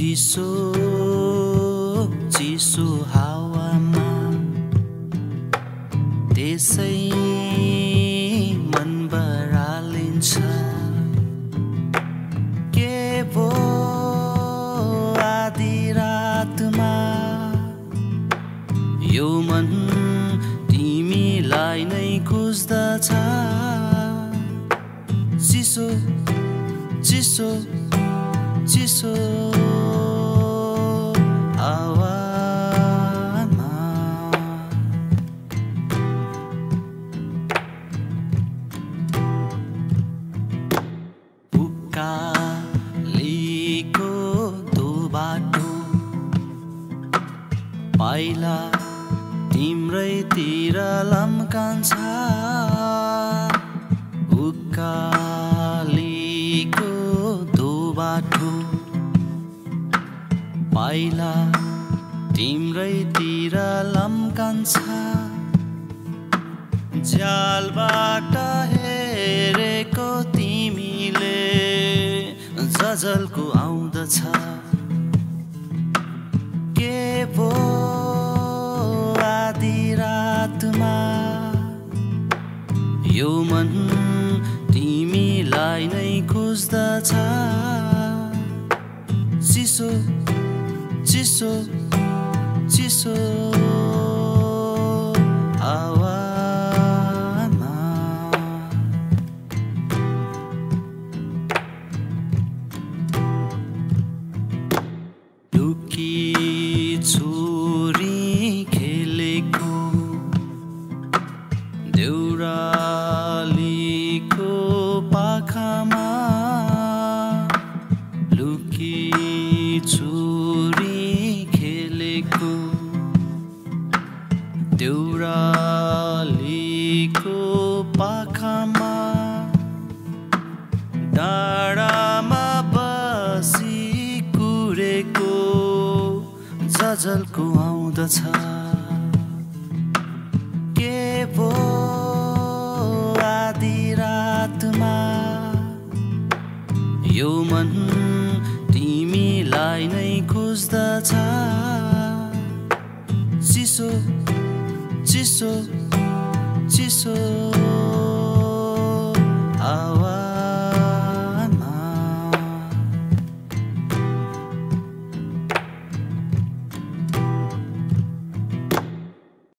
चिसो चिसो हावामा त्यसै मन बरालिन्छ के भो आधी रातमा यो मन तिमीलाई नै खोज्दछ चिसो चिसो चिसो हावा मा उकालीको त्यो बाटो पाइला तिम्रै तिर लम्कन्छ उकालीको त्यो बाटो पाइला तिम्रै तिर लम्कन्छ जालबाट हेरेको तिमीले झझल्को आउँदछ के भो आधी रातमा यो मन तिमीलाई नै खोज्दछ चिसो चिसो चिसो हावा मा लुकी छोरी खेलेको देउरालीको पाखामा लुकी छोरी खेलेको देउरालीको पाखामा डाँडामा बसी कुरेको झझल्को आउँदछ के भो आधी रातमा यो मन तिमीलाई नै खोज्दछ चिसो चिसो चिसो।